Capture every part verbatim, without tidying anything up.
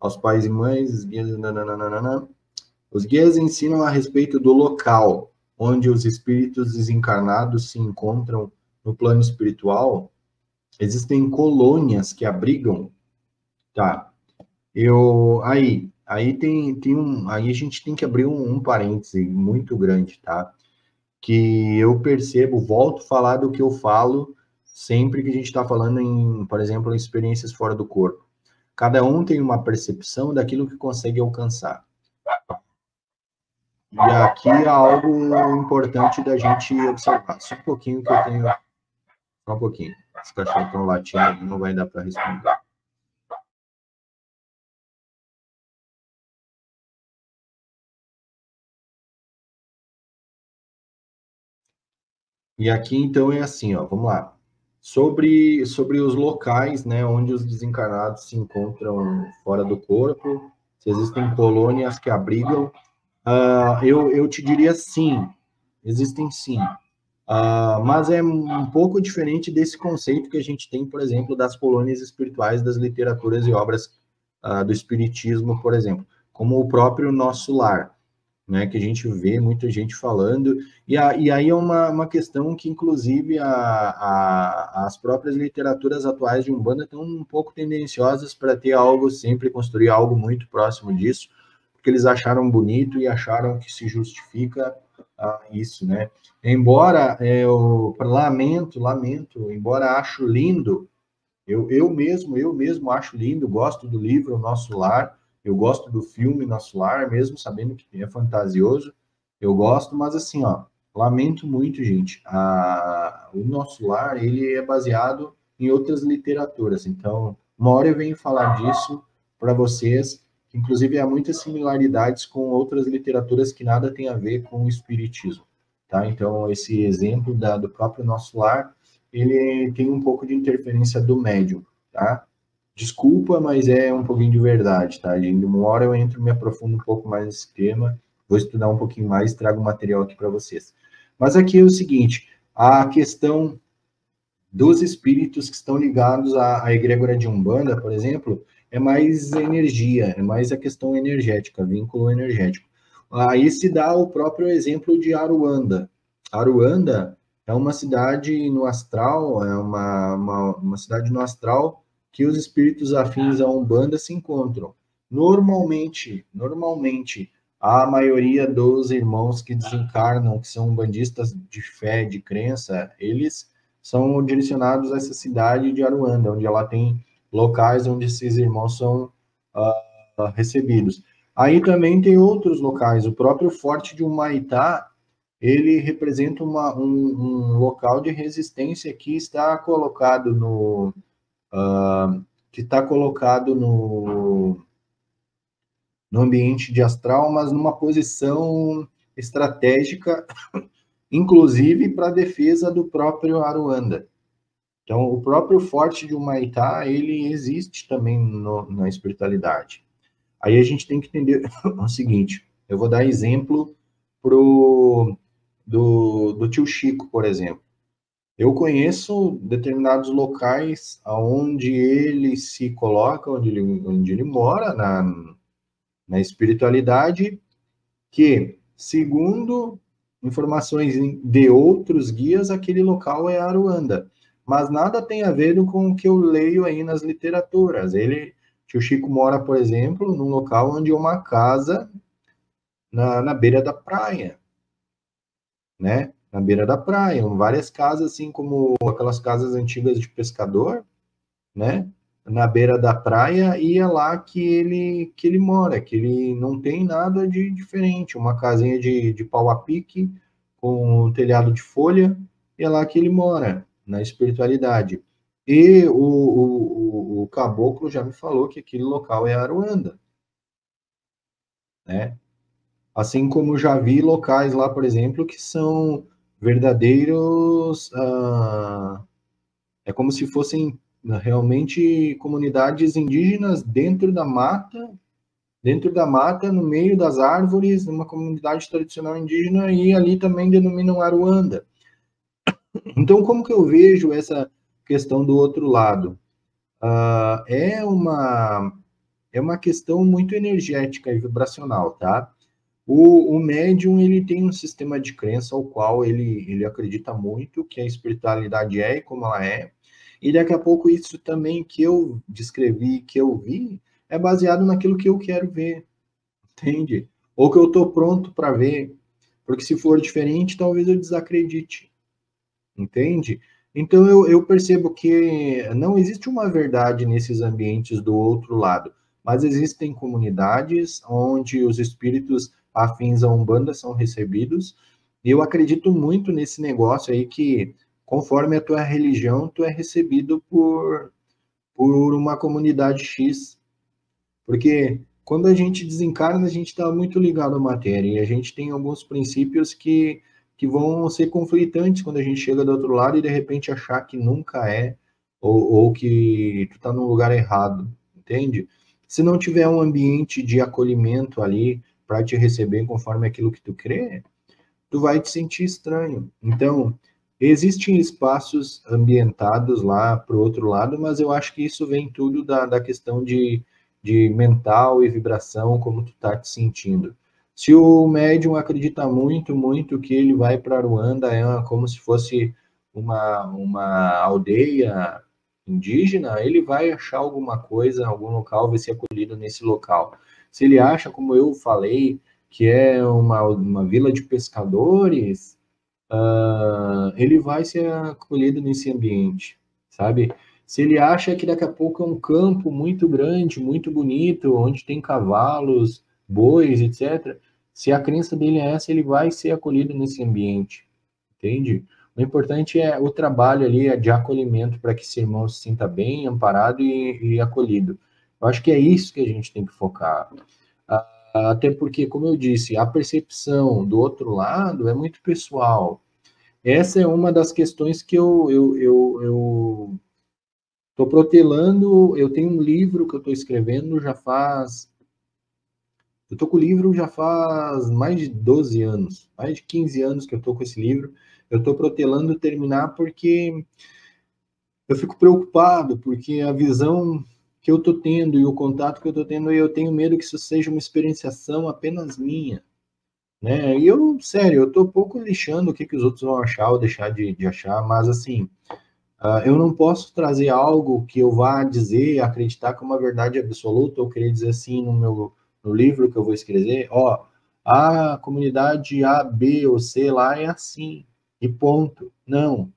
aos pais e mães, os guias, nananana. Os guias ensinam a respeito do local onde os espíritos desencarnados se encontram no plano espiritual. Existem colônias que abrigam, tá? Eu aí, aí tem tem um, aí a gente tem que abrir um, um parêntese muito grande, tá? Que eu percebo, volto a falar do que eu falo sempre que a gente está falando em, por exemplo, experiências fora do corpo. Cada um tem uma percepção daquilo que consegue alcançar. E aqui é algo importante da gente observar. Só um pouquinho que eu tenho, só um pouquinho. Os cachorros estão latindo, não vai dar para responder. E aqui, então, é assim, ó, vamos lá. Sobre, sobre os locais, né, onde os desencarnados se encontram fora do corpo, se existem colônias que abrigam, uh, eu, eu te diria sim, existem sim. Uh, mas é um pouco diferente desse conceito que a gente tem, por exemplo, das colônias espirituais, das literaturas e obras uh, do espiritismo, por exemplo, como o próprio Nosso Lar. Né, que a gente vê muita gente falando, e, a, e aí é uma, uma questão que, inclusive, a, a, as próprias literaturas atuais de Umbanda estão um pouco tendenciosas para ter algo sempre, construir algo muito próximo disso, porque eles acharam bonito e acharam que se justifica ah, isso, né? Embora eu lamento, lamento, embora acho lindo, eu, eu mesmo, eu mesmo acho lindo, gosto do livro Nosso Lar, eu gosto do filme Nosso Lar, mesmo sabendo que é fantasioso, eu gosto, mas assim, ó, lamento muito, gente, a, o Nosso Lar, ele é baseado em outras literaturas, então, uma hora eu venho falar disso para vocês, inclusive há muitas similaridades com outras literaturas que nada tem a ver com o espiritismo, tá? Então, esse exemplo da, do próprio Nosso Lar, ele tem um pouco de interferência do médium, tá? Desculpa, mas é um pouquinho de verdade, tá? De uma hora eu entro, me aprofundo um pouco mais nesse tema, vou estudar um pouquinho mais, trago o material aqui para vocês. Mas aqui é o seguinte, a questão dos espíritos que estão ligados à, à egrégora de Umbanda, por exemplo, é mais energia, é mais a questão energética, vínculo energético. Aí se dá o próprio exemplo de Aruanda. Aruanda é uma cidade no astral, é uma, uma, uma cidade no astral, que os espíritos afins à Umbanda se encontram. Normalmente, normalmente, a maioria dos irmãos que desencarnam, que são umbandistas de fé, de crença, eles são direcionados a essa cidade de Aruanda, onde ela tem locais onde esses irmãos são uh, recebidos. Aí também tem outros locais, o próprio Forte de Humaitá, ele representa uma, um, um local de resistência que está colocado no... Uh, que está colocado no, no ambiente de astral, mas numa posição estratégica, inclusive para a defesa do próprio Aruanda. Então, o próprio Forte de Humaitá, ele existe também no, na espiritualidade. Aí a gente tem que entender o seguinte, eu vou dar exemplo pro, do, do tio Chico, por exemplo. Eu conheço determinados locais onde ele se coloca, onde ele, onde ele mora, na, na espiritualidade, que, segundo informações de outros guias, aquele local é Aruanda. Mas nada tem a ver com o que eu leio aí nas literaturas. Ele, tio Chico mora, por exemplo, num local onde é uma casa na, na beira da praia, né? Na beira da praia, várias casas, assim como aquelas casas antigas de pescador, né? Na beira da praia, e é lá que ele, que ele mora, que ele não tem nada de diferente, uma casinha de, de pau a pique, com um telhado de folha, e é lá que ele mora, na espiritualidade. E o, o, o caboclo já me falou que aquele local é Aruanda, né? Assim como já vi locais lá, por exemplo, que são... verdadeiros, ah, é como se fossem realmente comunidades indígenas dentro da mata, dentro da mata, no meio das árvores, numa comunidade tradicional indígena, e ali também denominam Aruanda. Então, como que eu vejo essa questão do outro lado? Ah, é uma, é uma questão muito energética e vibracional, tá? O, o médium, ele tem um sistema de crença ao qual ele, ele acredita muito, que a espiritualidade é e como ela é, e daqui a pouco isso também que eu descrevi, que eu vi, é baseado naquilo que eu quero ver, entende? Ou que eu estou pronto para ver, porque se for diferente, talvez eu desacredite, entende? Então eu, eu percebo que não existe uma verdade nesses ambientes do outro lado, mas existem comunidades onde os espíritos afins à Umbanda são recebidos, e eu acredito muito nesse negócio aí que, conforme a tua religião, tu é recebido por, por uma comunidade X. Porque quando a gente desencarna, a gente está muito ligado à matéria, e a gente tem alguns princípios que, que vão ser conflitantes quando a gente chega do outro lado e de repente achar que nunca é, ou, ou que tu está num lugar errado, entende? Se não tiver um ambiente de acolhimento ali para te receber conforme aquilo que tu crê, tu vai te sentir estranho. Então, existem espaços ambientados lá para o outro lado, mas eu acho que isso vem tudo da, da questão de, de mental e vibração, como tu tá te sentindo. Se o médium acredita muito, muito que ele vai para Aruanda, é uma, como se fosse uma, uma aldeia indígena, ele vai achar alguma coisa, algum local, vai ser acolhido nesse local. Se ele acha, como eu falei, que é uma, uma vila de pescadores... Uh, ele vai ser acolhido nesse ambiente, sabe? Se ele acha que daqui a pouco é um campo muito grande, muito bonito, onde tem cavalos, bois, etcétera. Se a crença dele é essa, ele vai ser acolhido nesse ambiente, entende? O importante é o trabalho ali de acolhimento para que esse irmão se sinta bem, amparado e, e acolhido. Eu acho que é isso que a gente tem que focar. Até porque, como eu disse, a percepção do outro lado é muito pessoal. Essa é uma das questões que eu eu eu, eu tô protelando. Eu tenho um livro que eu tô escrevendo já faz... Eu tô com o livro já faz mais de doze anos, mais de quinze anos que eu tô com esse livro. Eu tô protelando terminar porque eu fico preocupado, porque a visão que eu tô tendo e o contato que eu tô tendo, eu tenho medo que isso seja uma experienciação apenas minha, né? E eu, sério, eu tô pouco lixando o que, que os outros vão achar ou deixar de, de achar, mas assim, uh, eu não posso trazer algo que eu vá dizer, acreditar que é uma verdade absoluta, ou querer dizer assim no meu no livro que eu vou escrever, ó, a comunidade A, B ou C lá é assim, e ponto. Não.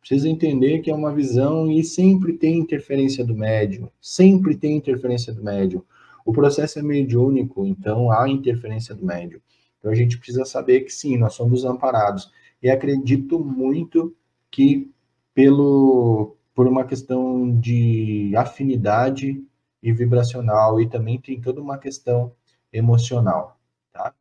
Precisa entender que é uma visão e sempre tem interferência do médium. Sempre tem interferência do médium. O processo é mediúnico, então há interferência do médium. Então a gente precisa saber que sim, nós somos amparados. E acredito muito que pelo, por uma questão de afinidade e vibracional, e também tem toda uma questão emocional, tá?